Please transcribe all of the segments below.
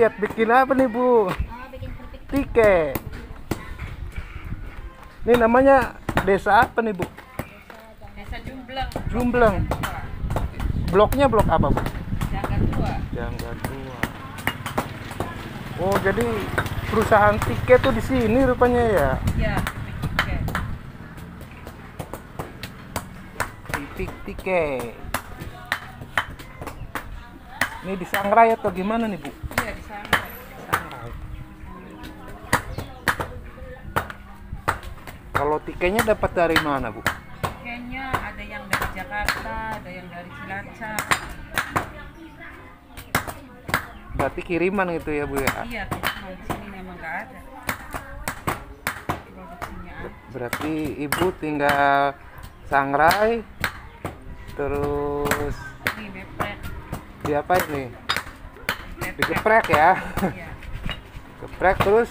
Diet bikin apa nih, Bu? Bikin tike. Ini namanya desa apa nih, Bu? Desa Jumbleng. Jumbleng. Bloknya blok apa, Bu? Jangga Tua. Jangga Tua. Oh, jadi perusahaan tiket tuh di sini rupanya ya? Iya. Tike. Ini di sangrai atau gimana nih, Bu? Iya, di sangrai. Kalau tiketnya dapat dari mana, Bu? Tiketnya ada yang dari Jakarta, ada yang dari Cilacap. Berarti kiriman gitu ya, Bu ya? Iya, kalau di sini memang nggak ada. Produksinya. Berarti Ibu tinggal sangrai. Terus ini diapa ini? Digeprek ya? Iya. Geprek terus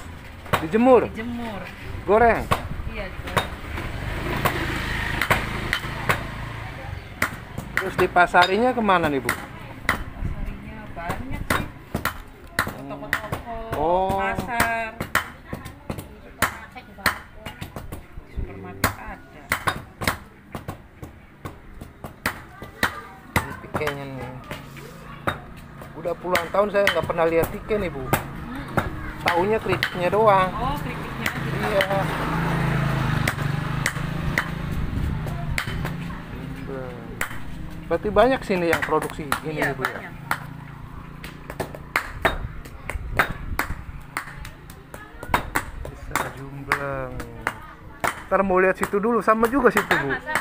dijemur. Dijemur. Goreng. Iya, goreng. Terus dipasarinya kemana nih, Bu? Pasarinya banyak sih. Toko-toko, pasar. Supermarket ada. Kayaknya nih udah puluhan tahun saya nggak pernah lihat tike nih, Bu. Taunya keripiknya doang. Oh, keripiknya aja. Iya. Berarti banyak sini yang produksi ini, iya, Bu ya. Banyak. Bisa Jumbleng. Ntar mau lihat situ dulu, sama juga situ, Bu. Sama.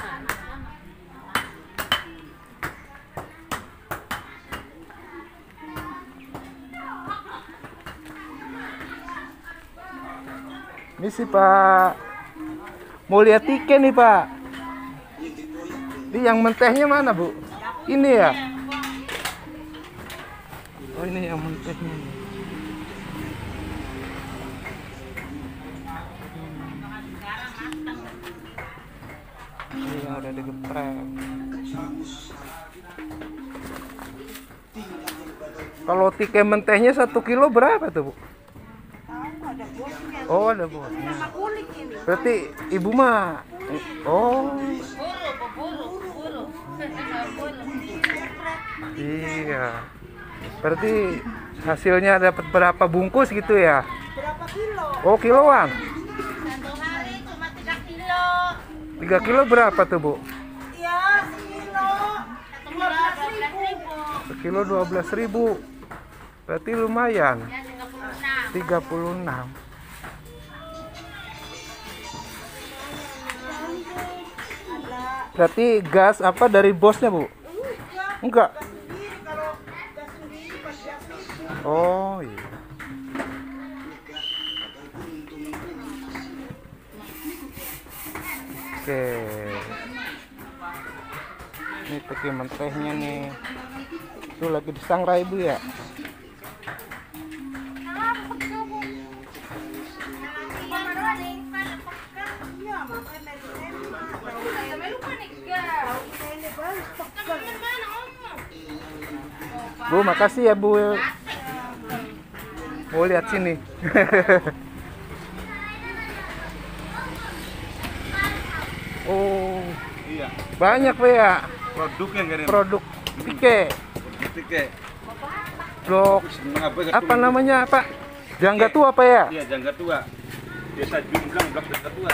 Ini sih, Pak. Mau lihat tiket nih, Pak. Ini yang mentehnya mana, Bu? Ini ya? Oh, ini yang mentehnya. Ini yang udah digeprek. Kalau tiket mentehnya 1 kilo berapa tuh, Bu? Oh, ada buah. Berarti Ibu mah. Oh. Iya. Berarti hasilnya dapat berapa bungkus gitu ya? Berapa kilo? Oh, kiloan. Satu hari cuma 3 kilo. 3 kilo berapa tuh, Bu? Iya, 1 kilo. 12.000. 1 kilo 12.000. Berarti lumayan. 36. Berarti gas apa dari bosnya, Bu? Enggak. Oh iya. Oke. Ini teki mentehnya nih. Itu lagi disangrai, Bu ya. Bu, makasih ya, Bu. Mau lihat sini. Oh, iya. Banyak, Bu ya. Produk yang gede. Produk tike. Blok. Apa namanya, Pak? Jangga Tua, Pak ya? Iya, Jangga Tua. Desa Jumbleng, Blok Jangga Tua.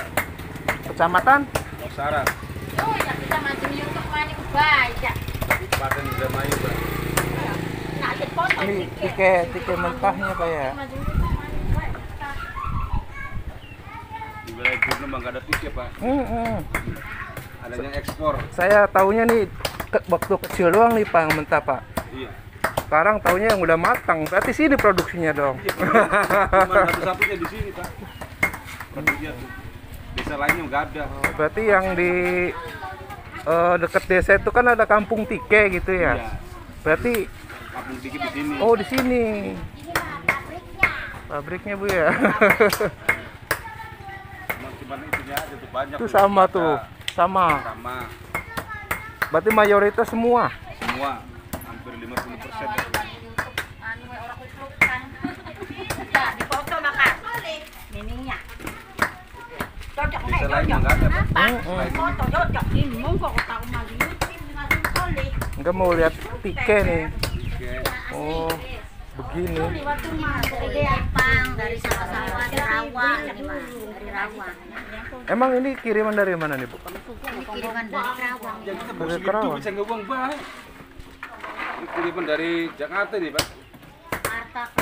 Kecamatan Losarang. Oh, ya kita mancing YouTube maning banyak. Kabupaten Indramayu, Pak. Ini tike mentahnya, Pak ya. Di wilayah Burna memang ada tike, Pak. Adanya ekspor. Saya taunya nih waktu kecil doang nih, Pak, mentah, Pak. Iya. Sekarang taunya yang udah matang. Berarti sini produksinya dong. Iya, cuma satu-satunya di sini, Pak. Produksinya tuh. Desa lainnya nggak ada. Berarti yang di dekat desa itu kan ada kampung tike gitu ya. Iya. Berarti kampung tike di sini. Oh, di sini. Pabriknya, Bu ya. Itu sama tuh, sama. Berarti mayoritas semua. Hampir 50%. Desa lain enggak ada. Enggak mau lihat pike nih. Oh, begini. Dari Lepang, dari sawah-sawah, dari Rawang, dari Rawang. Emang ini kiriman dari mana nih, Bu? Ini kiriman dari Karawang. Dari Karawang. Bisa ngewang, Pak. Ini kiriman dari Jakarta nih, Pak.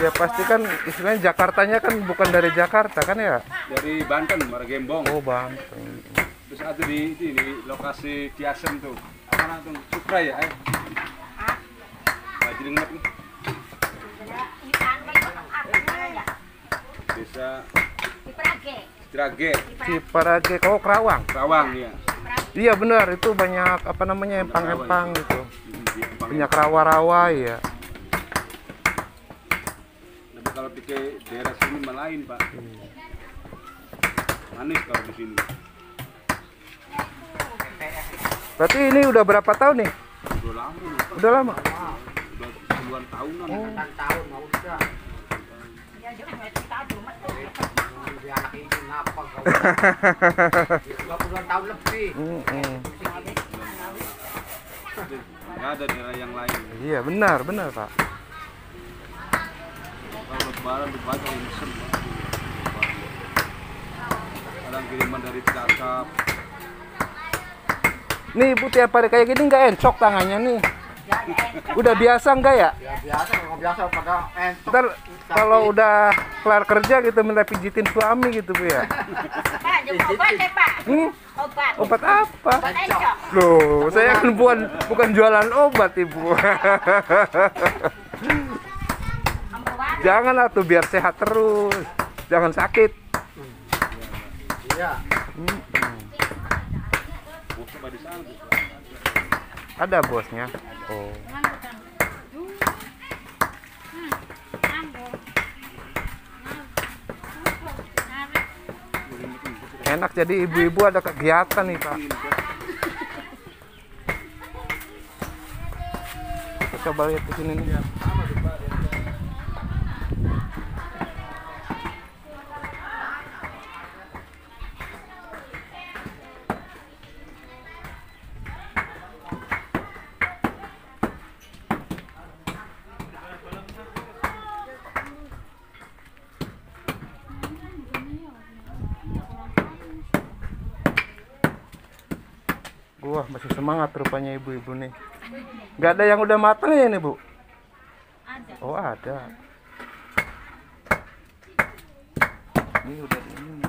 Ya pasti kan istilahnya Jakartanya kan bukan dari Jakarta kan ya? Dari Banten, Margembong. Oh, Banten. Terus ada di lokasi di Asem tuh. Apa namanya? Supra ya? Jadi ngeliat nih. Desa Ciparage. Ciparage. Oh, Karawang. Karawang ya. Iya benar, itu banyak apa namanya empang-empang gitu. Banyak rawa-rawa ya. Kalau pikir daerah sini melain Pak, manis kalau di sini. Berarti ini udah berapa tahun nih? Udah lama. Udah lama? Udah puluhan tahunan. Oh. Tahun mau udah. Ya jangan kita cuma tuh. Dia anak ini kenapa kau? 20 tahun lebih. Nggak ada daerah yang lain. Iya benar benar Pak. Barang dibaca ini semua. Barang kiriman dari Cilacap. Nih Ibu tiap hari kayak gini nggak encok tangannya nih? Udah biasa nggak ya? Ya biasa, nggak biasa pada encok. Ntar kalau udah kelar kerja gitu minta pijitin suami gitu Bu ya? Pak, juga obat ya Pak? Obat. Obat apa? Obat encok. Loh, saya kan bukan jualan obat Ibu. Jangan atuh biar sehat terus, jangan sakit. Iya. Ada bosnya. Oh. Enak jadi ibu-ibu ada kegiatan nih Pak. Kita coba lihat ke sini nih. Wah, masih semangat rupanya ibu-ibu nih. Nggak ada yang udah matang ya nih, Bu? Ada. Oh, ada. Ini udah ini.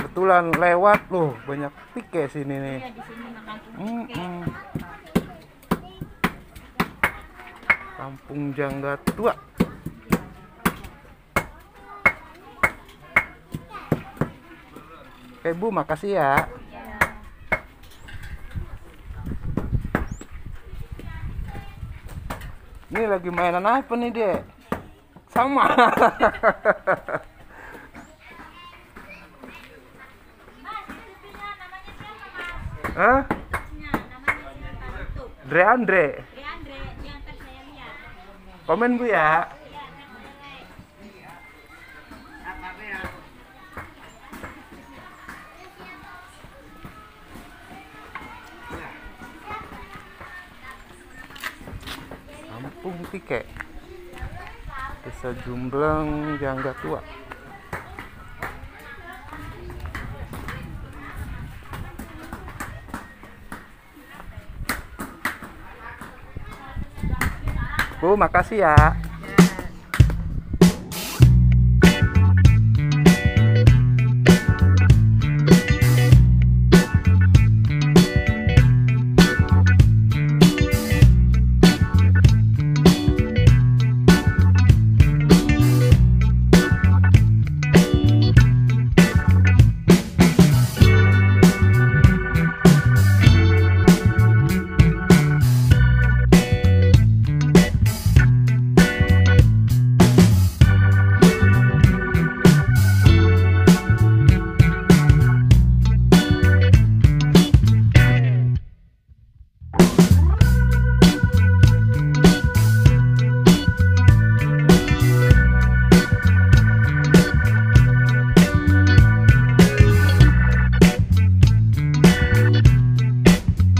Kebetulan lewat loh, banyak pike sini nih. Kampung Jangga Tua. Oke Bu, makasih ya. Ini lagi mainan apa nih Dek? Sama. Hah? Dre Andre. Komen Bu ya. Kampung Pike, Desa Jumbleng, Jangga Tua. Bu, makasih ya.